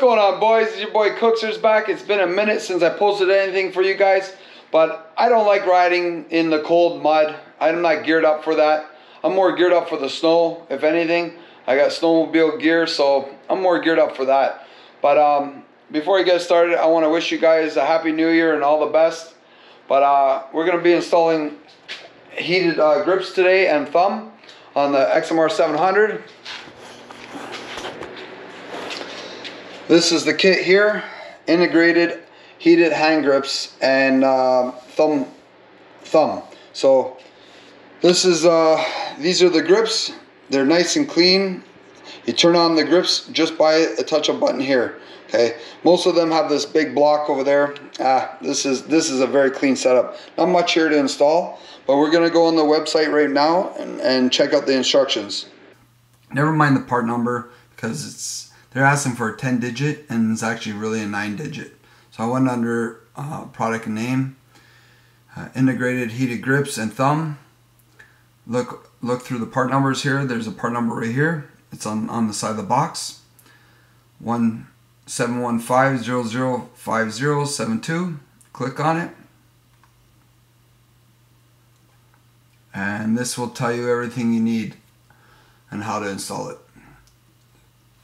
What's going on, boys? It's your boy Cookster's back. It's been a minute since I posted anything for you guys, but I don't like riding in the cold mud. I'm not geared up for that. I'm more geared up for the snow, if anything. I got snowmobile gear, so I'm more geared up for that. But before I get started, I want to wish you guys a happy new year and all the best. But we're going to be installing heated grips today and thumb on the XMR 700. This is the kit here, integrated heated hand grips and thumb. So this is these are the grips. They're nice and clean. You turn on the grips just by a touch of button here. Okay, most of them have this big block over there. This is a very clean setup. Not much here to install, but we're gonna go on the website right now and check out the instructions. Never mind the part number, because they're asking for a 10-digit, and it's actually really a 9-digit. So I went under product name, integrated heated grips and thumb. Look through the part numbers here. There's a part number right here. It's on the side of the box. 1715005072. Click on it, and this will tell you everything you need and how to install it.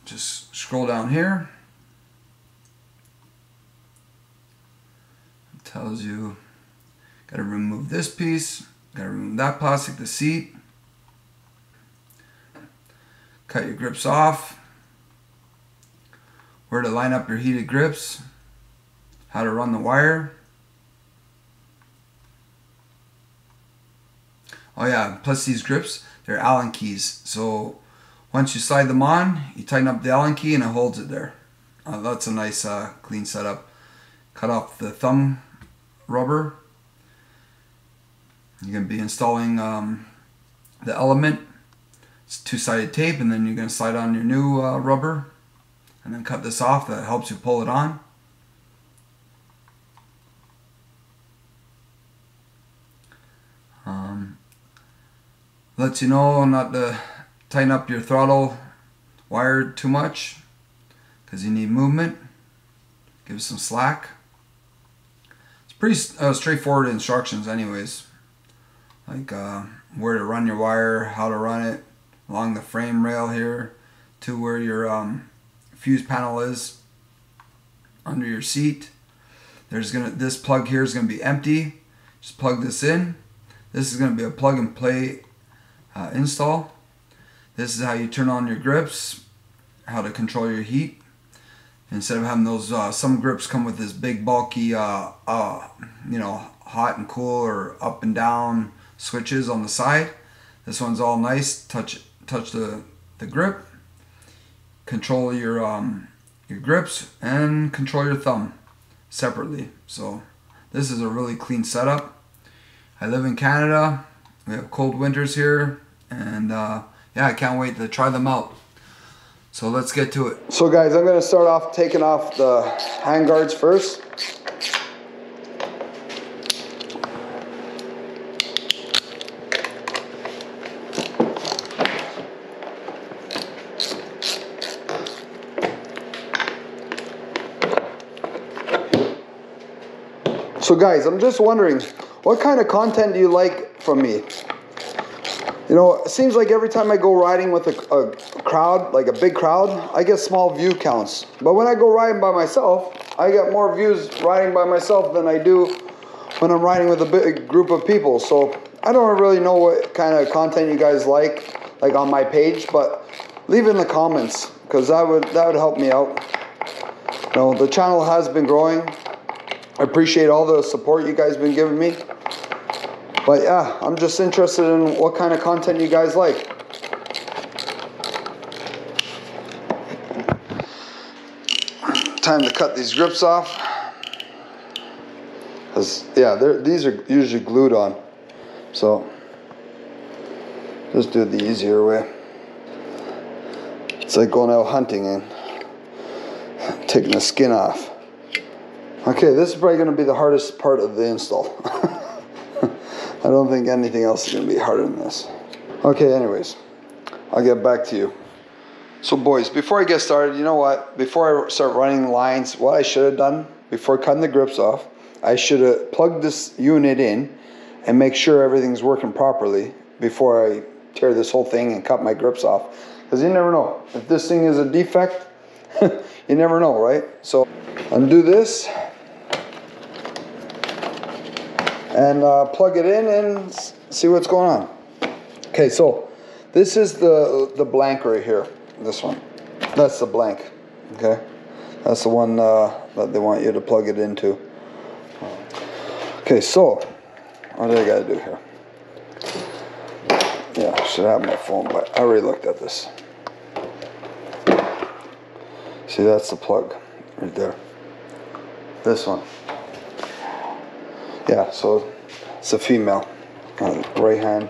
Just scroll down here. It tells you gotta remove this piece, gotta remove that plastic, the seat, cut your grips off, where to line up your heated grips, how to run the wire. Oh yeah, plus these grips, they're Allen keys, so once you slide them on, you tighten up the Allen key and it holds it there. That's a nice clean setup. Cut off the thumb rubber. You're going to be installing the element. It's two-sided tape, and then you're going to slide on your new rubber and then cut this off. That helps you pull it on. Lets you know not to tighten up your throttle wire too much, because you need movement. Give it some slack. It's pretty straightforward instructions anyways, like where to run your wire, how to run it along the frame rail here to where your fuse panel is under your seat. This plug here is gonna be empty. Just plug this in. This is gonna be a plug and play install. This is how you turn on your grips, how to control your heat. Instead of having those, some grips come with this big bulky, you know, hot and cool or up and down switches on the side. This one's all nice. Touch the grip, control your grips, and control your thumb separately. So this is a really clean setup. I live in Canada. We have cold winters here, and yeah, I can't wait to try them out. So let's get to it. So guys, I'm gonna start off taking off the hand guards first. So guys, I'm just wondering, what kind of content do you like from me? You know, it seems like every time I go riding with a crowd, like a big crowd, I get small view counts. But when I go riding by myself, I get more views riding by myself than I do when I'm riding with a big group of people. So I don't really know what kind of content you guys like on my page, but leave in the comments, because that would help me out. You know, the channel has been growing. I appreciate all the support you guys have been giving me. But yeah, I'm just interested in what kind of content you guys like. Time to cut these grips off. 'Cause yeah, these are usually glued on. So just do it the easier way. It's like going out hunting and taking the skin off. Okay, this is probably gonna be the hardest part of the install. I don't think anything else is going to be harder than this. Okay, anyways, I'll get back to you. So boys, before I get started, you know what? Before I start running lines, what I should have done before cutting the grips off, I should have plugged this unit in and make sure everything's working properly before I tear this whole thing and cut my grips off. Because you never know. If this thing is a defect, you never know, right? So undo this and plug it in and see what's going on. Okay, so this is the blank right here. This one, that's the blank. Okay, that's the one that they want you to plug it into. Okay, so what do I gotta do here? Yeah, I should have my phone, but I already looked at this. See, that's the plug right there, this one. Yeah, so it's a female right hand.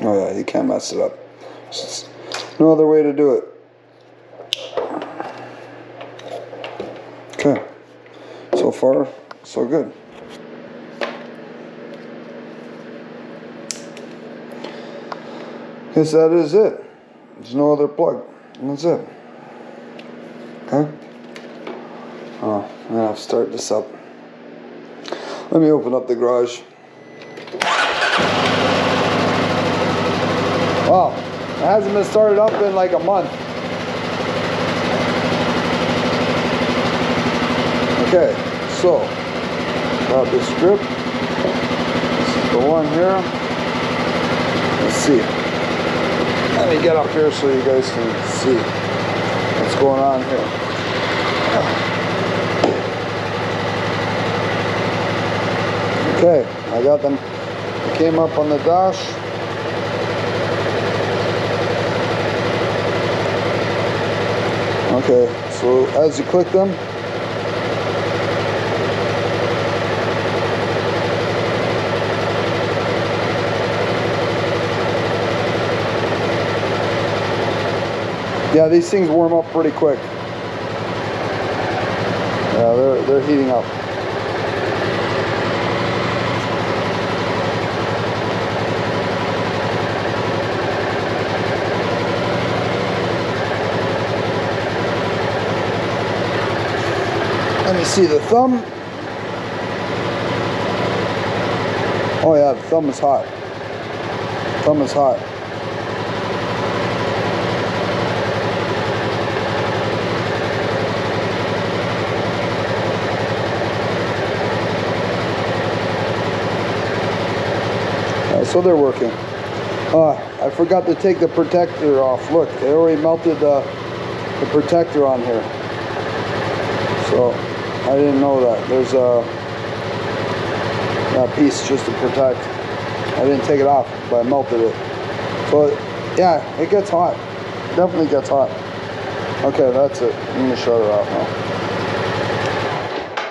Oh yeah, you can't mess it up. There's no other way to do it. Okay, so far so good. Guess that is it. There's no other plug. That's it. Okay. Oh, I'm gonna have to start this up. Let me open up the garage. Wow, it hasn't been started up in like a month. Okay, so grab this grip. This is the one here. Let's see. Let me get up here so you guys can see what's going on here. Okay, I got them. I came up on the dash. Okay, so as you click them, yeah, these things warm up pretty quick. Yeah, they're heating up. Let me see the thumb. Oh yeah, the thumb is hot. The thumb is hot. Yeah, so they're working. I forgot to take the protector off. Look, they already melted the protector on here. So I didn't know that. There's that piece just to protect. I didn't take it off, but I melted it. So yeah, it gets hot. It definitely gets hot. Okay, that's it. I'm gonna shut it off now.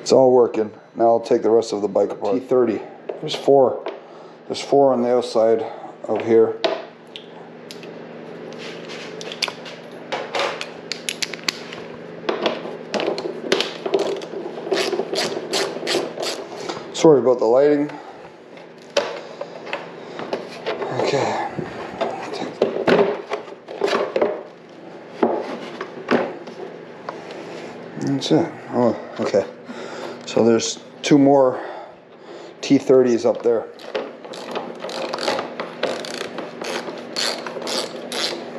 It's all working. Now I'll take the rest of the bike apart. T30. There's four. There's four on the outside of here. Sorry about the lighting. Okay. That's it. Oh, okay. So there's two more T30s up there.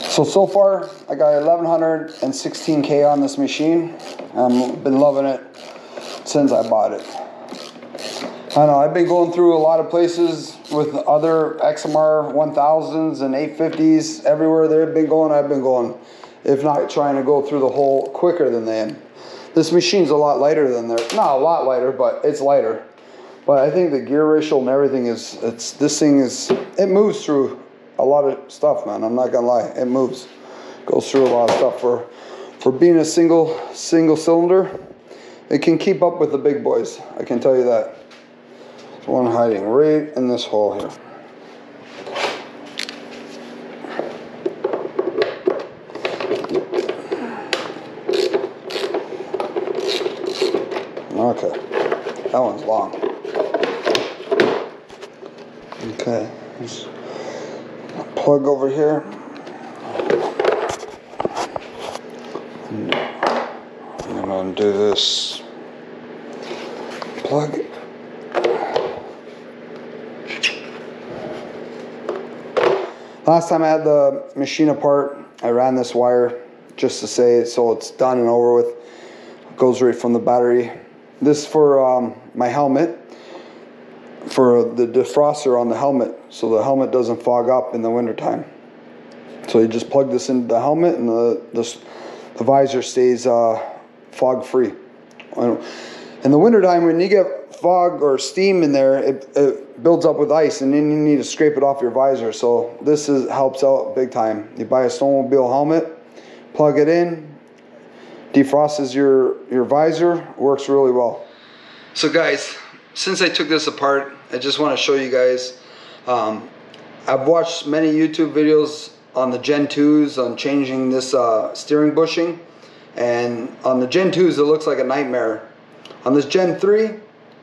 So far, I got 1116K on this machine. I've been loving it since I bought it. I know, I've been going through a lot of places with other XMR 1000s and 850s. Everywhere they've been going, I've been going. If not trying to go through the hole quicker than them. This machine's a lot lighter than theirs. Not a lot lighter, but it's lighter. But I think the gear ratio and everything is, it moves through a lot of stuff, man. I'm not gonna lie, it moves. Goes through a lot of stuff. For being a single cylinder, it can keep up with the big boys, I can tell you that. One hiding right in this hole here. Okay, that one's long. Okay, just plug over here. I'm gonna undo this plug. Last time I had the machine apart, I ran this wire just to say it, so it's done and over with. It goes right from the battery. This is for my helmet, for the defroster on the helmet, so the helmet doesn't fog up in the winter time. So you just plug this into the helmet and the visor stays fog free. In the winter time, when you get fog or steam in there, it builds up with ice, and then you need to scrape it off your visor. So this helps out big time. You buy a snowmobile helmet, plug it in, defrosts your visor, works really well. So guys, since I took this apart, I just want to show you guys. I've watched many YouTube videos on the Gen 2s on changing this steering bushing, and on the Gen 2s it looks like a nightmare. On this Gen 3,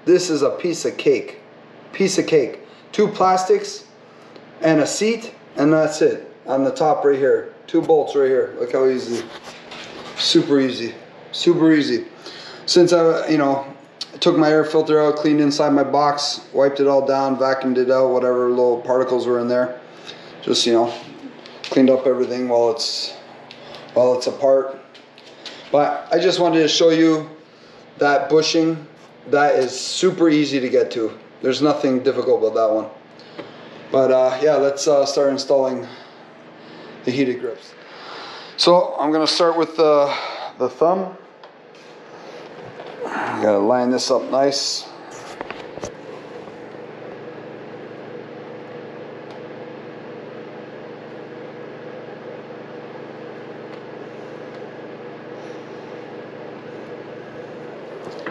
this is a piece of cake. Piece of cake. Two plastics and a seat, and that's it. On the top right here, two bolts right here. Look how easy. Super easy. Super easy. Since I, took my air filter out, cleaned inside my box, wiped it all down, vacuumed it out, whatever little particles were in there. Just, cleaned up everything while it's apart. But I just wanted to show you that bushing. That is super easy to get to. There's nothing difficult about that one. But yeah, let's start installing the heated grips. So I'm gonna start with the thumb. You gotta line this up nice.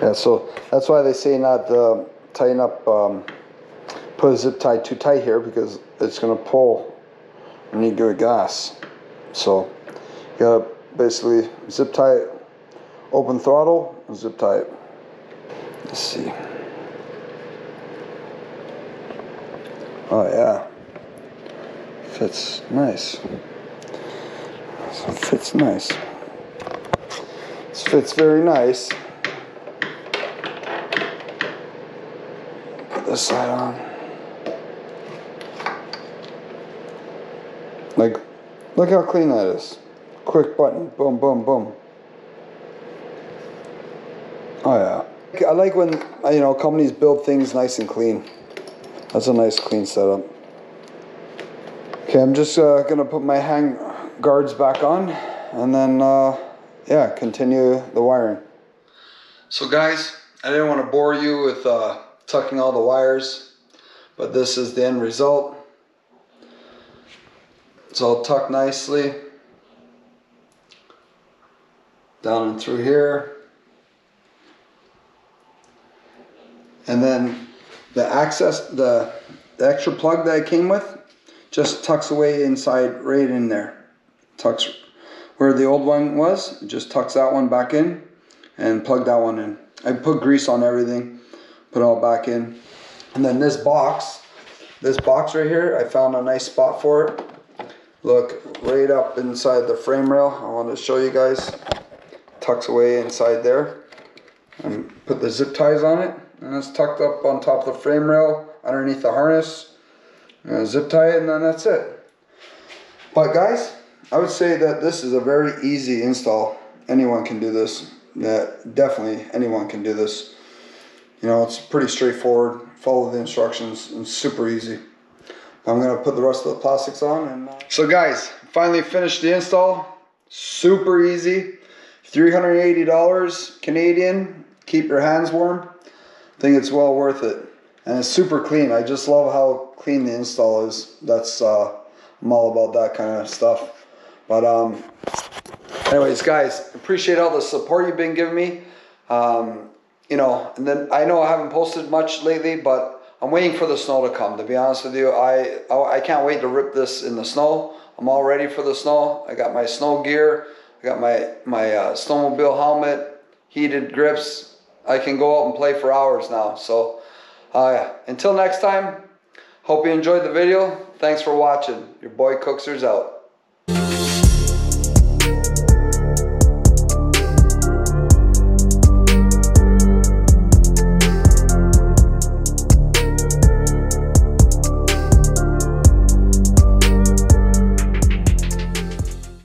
Yeah, so that's why they say not tighten up, put a zip tie too tight here, because it's gonna pull when you give it gas. So you gotta basically zip tie it, open throttle, and zip tie it. Let's see. Oh yeah, fits nice. So it fits nice. This fits very nice. Put this side on. Like, look how clean that is. Quick button, boom, boom, boom. Oh yeah. I like when, companies build things nice and clean. That's a nice clean setup. Okay, I'm just gonna put my hang guards back on, and then, yeah, continue the wiring. So guys, I didn't want to bore you with tucking all the wires, but this is the end result. It's all tucked nicely. Down and through here. And then the access, the extra plug that I came with, just tucks away inside, right in there. Tucks where the old one was, just tucks that one back in, and plug that one in. I put grease on everything, put it all back in. And then this box right here, I found a nice spot for it. Look, right up inside the frame rail. I want to show you guys. Tucks away inside there. And put the zip ties on it. And it's tucked up on top of the frame rail, underneath the harness. Zip tie it, and then that's it. But guys, I would say that this is a very easy install. Anyone can do this. Yeah, definitely anyone can do this. It's pretty straightforward. Follow the instructions, and super easy. I'm gonna put the rest of the plastics on. And so guys, finally finished the install. Super easy. $380 Canadian. Keep your hands warm. I think it's well worth it, and it's super clean. I just love how clean the install is. That's I'm all about that kind of stuff. But anyways guys, appreciate all the support you've been giving me. And then I know I haven't posted much lately, but I'm waiting for the snow to come, to be honest with you. I can't wait to rip this in the snow. I'm all ready for the snow. I got my snow gear, I got my snowmobile helmet, heated grips. I can go out and play for hours now. So until next time, Hope you enjoyed the video. Thanks for watching. Your boy Cookster's out.